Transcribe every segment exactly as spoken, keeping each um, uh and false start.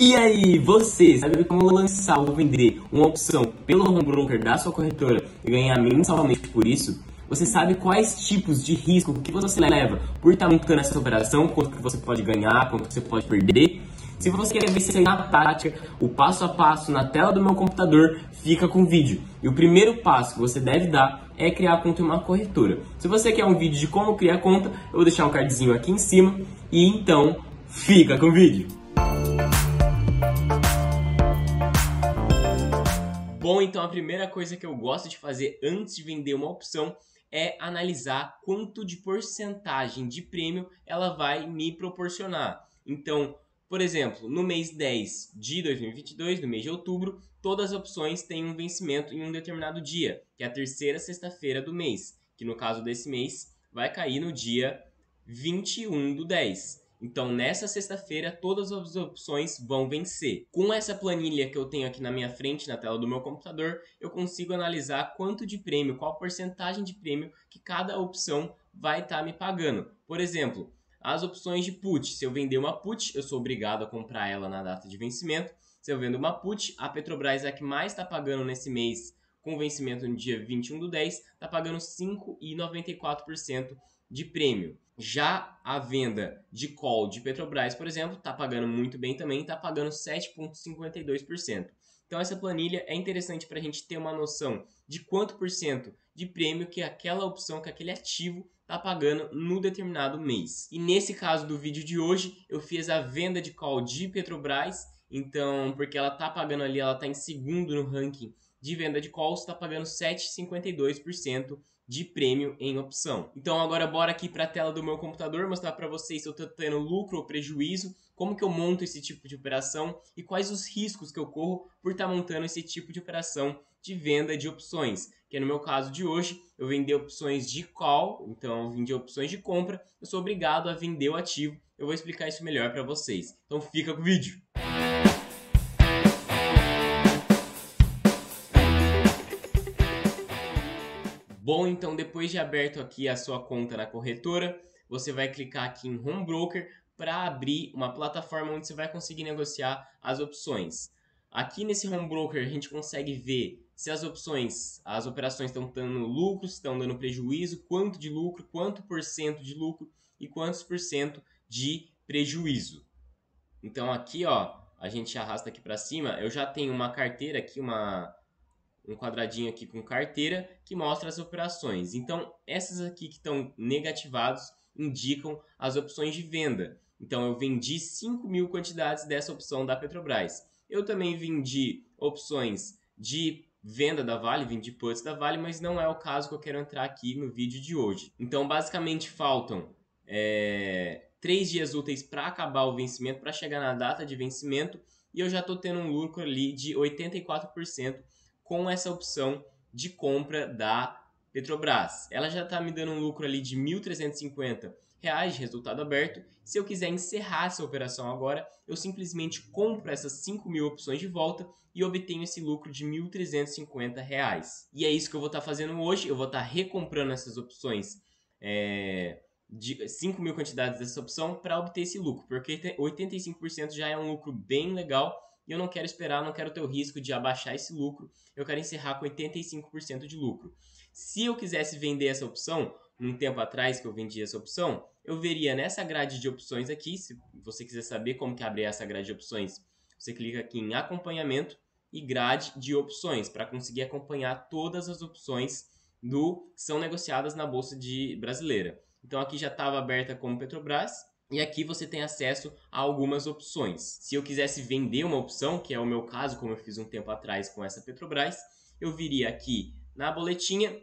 E aí, você sabe como lançar ou vender uma opção pelo home broker da sua corretora e ganhar mensalmente por isso? Você sabe quais tipos de risco que você leva por estar montando essa operação, quanto que você pode ganhar, quanto que você pode perder? Se você quer ver isso aí na prática, o passo a passo na tela do meu computador fica com o vídeo. E o primeiro passo que você deve dar é criar a conta em uma corretora. Se você quer um vídeo de como criar a conta, eu vou deixar um cardzinho aqui em cima. E então, fica com o vídeo! Bom, então a primeira coisa que eu gosto de fazer antes de vender uma opção é analisar quanto de porcentagem de prêmio ela vai me proporcionar. Então, por exemplo, no mês dez de dois mil e vinte e dois, no mês de outubro, todas as opções têm um vencimento em um determinado dia, que é a terceira sexta-feira do mês, que no caso desse mês vai cair no dia vinte e um do dez. Então, nessa sexta-feira, todas as opções vão vencer. Com essa planilha que eu tenho aqui na minha frente, na tela do meu computador, eu consigo analisar quanto de prêmio, qual porcentagem de prêmio que cada opção vai estar me pagando. Por exemplo, as opções de put. Se eu vender uma put, eu sou obrigado a comprar ela na data de vencimento. Se eu vendo uma put, a Petrobras é a que mais está pagando nesse mês, com vencimento no dia vinte e um do dez, está pagando cinco vírgula noventa e quatro por cento de prêmio. Já a venda de call de Petrobras, por exemplo, está pagando muito bem também, está pagando sete vírgula cinquenta e dois por cento. Então essa planilha é interessante para a gente ter uma noção de quanto por cento de prêmio que aquela opção, que aquele ativo está pagando no determinado mês. E nesse caso do vídeo de hoje, eu fiz a venda de call de Petrobras, então porque ela está pagando ali, ela está em segundo no ranking de venda de calls, está pagando sete vírgula cinquenta e dois por cento de prêmio em opção. Então agora bora aqui para a tela do meu computador mostrar para vocês se eu estou tendo lucro ou prejuízo, como que eu monto esse tipo de operação e quais os riscos que eu corro por estar tá montando esse tipo de operação de venda de opções, que no meu caso de hoje eu vendi opções de call, então eu vendi opções de compra, eu sou obrigado a vender o ativo, eu vou explicar isso melhor para vocês. Então fica com o vídeo! Bom, então depois de aberto aqui a sua conta na corretora, você vai clicar aqui em Home Broker para abrir uma plataforma onde você vai conseguir negociar as opções. Aqui nesse Home Broker a gente consegue ver se as opções, as operações estão dando lucro, estão dando prejuízo, quanto de lucro, quanto por cento de lucro e quantos por cento de prejuízo. Então aqui, ó, a gente arrasta aqui para cima, eu já tenho uma carteira aqui, uma... um quadradinho aqui com carteira que mostra as operações. Então, essas aqui que estão negativados indicam as opções de venda. Então, eu vendi cinco mil quantidades dessa opção da Petrobras. Eu também vendi opções de venda da Vale, vendi puts da Vale, mas não é o caso que eu quero entrar aqui no vídeo de hoje. Então, basicamente, faltam é, três dias úteis para acabar o vencimento, para chegar na data de vencimento, e eu já estou tendo um lucro ali de oitenta e quatro por cento com essa opção de compra da Petrobras. Ela já está me dando um lucro ali de mil trezentos e cinquenta reais de resultado aberto. Se eu quiser encerrar essa operação agora, eu simplesmente compro essas cinco mil opções de volta e obtenho esse lucro de mil trezentos e cinquenta reais. E é isso que eu vou estar tá fazendo hoje. Eu vou estar tá recomprando essas opções, é, de cinco mil quantidades dessa opção para obter esse lucro, porque oitenta e cinco por cento já é um lucro bem legal. E eu não quero esperar, não quero ter o risco de abaixar esse lucro. Eu quero encerrar com oitenta e cinco por cento de lucro. Se eu quisesse vender essa opção, um tempo atrás que eu vendi essa opção, eu veria nessa grade de opções aqui. Se você quiser saber como que abrir essa grade de opções, você clica aqui em acompanhamento e grade de opções para conseguir acompanhar todas as opções do que são negociadas na Bolsa de Brasileira. Então aqui já estava aberta como Petrobras. E aqui você tem acesso a algumas opções. Se eu quisesse vender uma opção, que é o meu caso, como eu fiz um tempo atrás com essa Petrobras, eu viria aqui na boletinha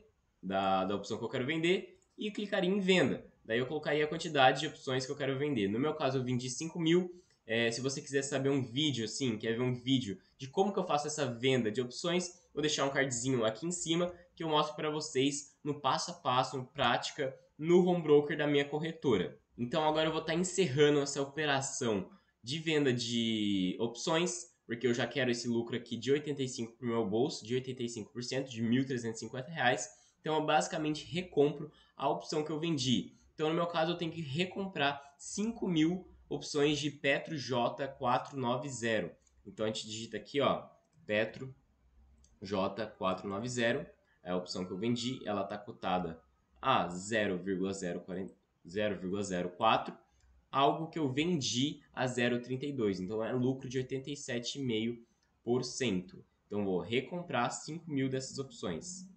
da, da opção que eu quero vender e clicaria em venda. Daí eu colocaria a quantidade de opções que eu quero vender. No meu caso eu vendi cinco mil. É, se você quiser saber um vídeo assim, quer ver um vídeo de como que eu faço essa venda de opções, vou deixar um cardzinho aqui em cima que eu mostro para vocês no passo a passo, em prática, no home broker da minha corretora. Então agora eu vou estar encerrando essa operação de venda de opções, porque eu já quero esse lucro aqui de oitenta e cinco por cento para o meu bolso, de oitenta e cinco por cento, de mil trezentos e cinquenta reais. Então eu basicamente recompro a opção que eu vendi. Então no meu caso eu tenho que recomprar cinco mil opções de Petro J quatrocentos e noventa. Então a gente digita aqui, ó, Petro J quatrocentos e noventa, é a opção que eu vendi, ela está cotada a zero vírgula zero quatro, algo que eu vendi a zero vírgula trinta e dois, então é lucro de oitenta e sete vírgula cinco por cento. Então vou recomprar cinco mil dessas opções.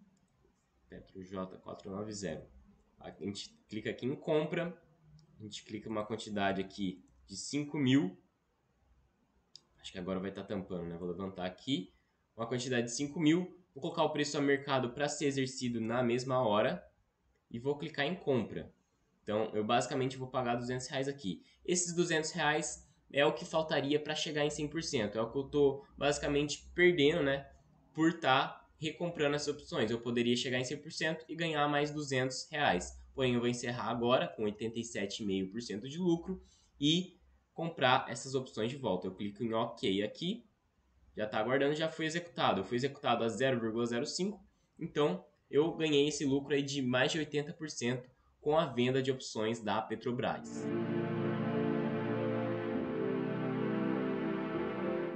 Petro J quatrocentos e noventa. A gente clica aqui em compra, a gente clica uma quantidade aqui de cinco mil. Acho que agora vai estar tampando, né? Vou levantar aqui uma quantidade de cinco mil, vou colocar o preço a mercado para ser exercido na mesma hora e vou clicar em compra. Então eu basicamente vou pagar duzentos reais aqui. Esses duzentos reais é o que faltaria para chegar em cem por cento, é o que eu estou basicamente perdendo, né, por estar tá recomprando essas opções. Eu poderia chegar em cem por cento e ganhar mais duzentos reais, porém eu vou encerrar agora com oitenta e sete vírgula cinco por cento de lucro e comprar essas opções de volta. Eu clico em OK aqui, já está aguardando, já foi executado. Eu fui executado a zero vírgula zero cinco, então eu ganhei esse lucro aí de mais de oitenta por cento com a venda de opções da Petrobras.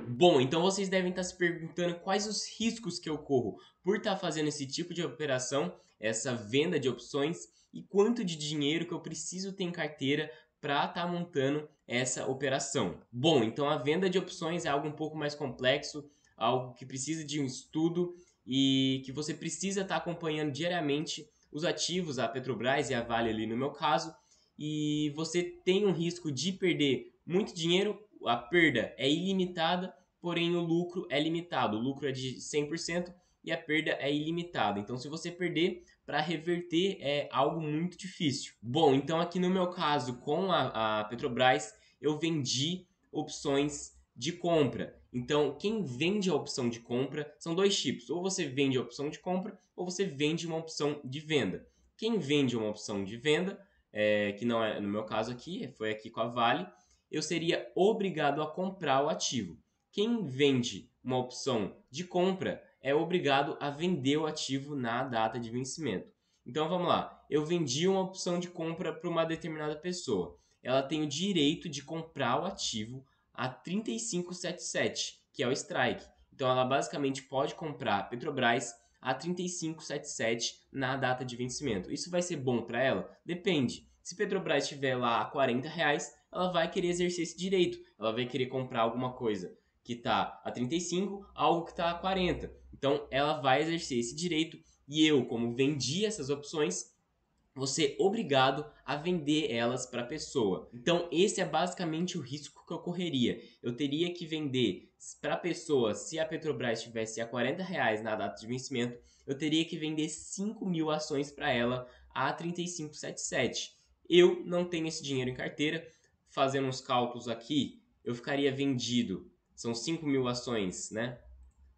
Bom, então vocês devem estar se perguntando quais os riscos que eu corro por estar fazendo esse tipo de operação, essa venda de opções, e quanto de dinheiro que eu preciso ter em carteira para estar montando essa operação. Bom, então a venda de opções é algo um pouco mais complexo, algo que precisa de um estudo e que você precisa estar acompanhando diariamente os ativos, a Petrobras e a Vale ali no meu caso, e você tem um risco de perder muito dinheiro, a perda é ilimitada, porém o lucro é limitado, o lucro é de cem por cento e a perda é ilimitada. Então se você perder, para reverter é algo muito difícil. Bom, então aqui no meu caso com a, a Petrobras, eu vendi opções de compra. Então quem vende a opção de compra, são dois tipos, ou você vende a opção de compra ou você vende uma opção de venda. Quem vende uma opção de venda, é, que não é no meu caso aqui, foi aqui com a Vale, eu seria obrigado a comprar o ativo. Quem vende uma opção de compra é obrigado a vender o ativo na data de vencimento. Então vamos lá, eu vendi uma opção de compra para uma determinada pessoa. Ela tem o direito de comprar o ativo a trinta e cinco vírgula setenta e sete, que é o strike. Então ela basicamente pode comprar a Petrobras a trinta e cinco vírgula setenta e sete na data de vencimento. Isso vai ser bom para ela? Depende. Se Petrobras estiver lá a quarenta reais, ela vai querer exercer esse direito. Ela vai querer comprar alguma coisa que está a trinta e cinco, algo que está a quarenta. Então ela vai exercer esse direito e eu, como vendi essas opções, vou ser obrigado a vender elas para a pessoa. Então esse é basicamente o risco que eu correria. Eu teria que vender para a pessoa, se a Petrobras estivesse a quarenta reais na data de vencimento, eu teria que vender cinco mil ações para ela a trinta e cinco vírgula setenta e sete. Eu não tenho esse dinheiro em carteira. Fazendo uns cálculos aqui, eu ficaria vendido, são cinco mil ações, né,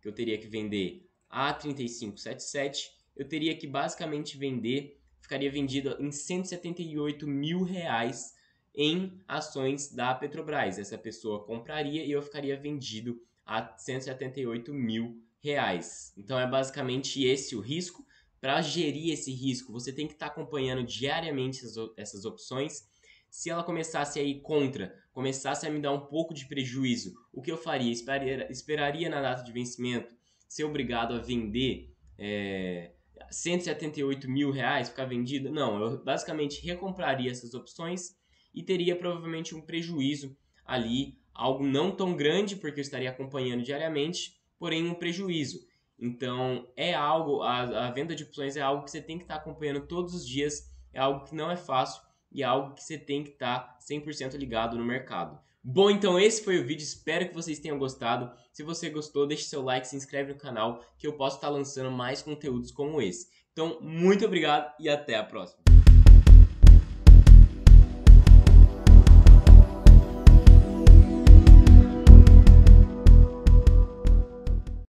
que eu teria que vender a trinta e cinco vírgula setenta e sete, eu teria que basicamente vender, ficaria vendido em cento e setenta e oito mil reais em ações da Petrobras. Essa pessoa compraria e eu ficaria vendido a cento e setenta e oito mil reais. Então é basicamente esse o risco. Para gerir esse risco, você tem que estar acompanhando diariamente essas opções. Se ela começasse a ir contra, começasse a me dar um pouco de prejuízo, o que eu faria? Esperaria, esperaria na data de vencimento, ser obrigado a vender é, cento e setenta e oito mil reais, ficar vendido? Não, eu basicamente recompraria essas opções e teria provavelmente um prejuízo ali, algo não tão grande, porque eu estaria acompanhando diariamente, porém um prejuízo. Então é algo, a, a venda de opções é algo que você tem que estar acompanhando todos os dias, é algo que não é fácil, e é algo que você tem que estar cem por cento ligado no mercado. Bom, então esse foi o vídeo, espero que vocês tenham gostado. Se você gostou, deixe seu like, se inscreve no canal, que eu posso estar lançando mais conteúdos como esse. Então, muito obrigado e até a próxima.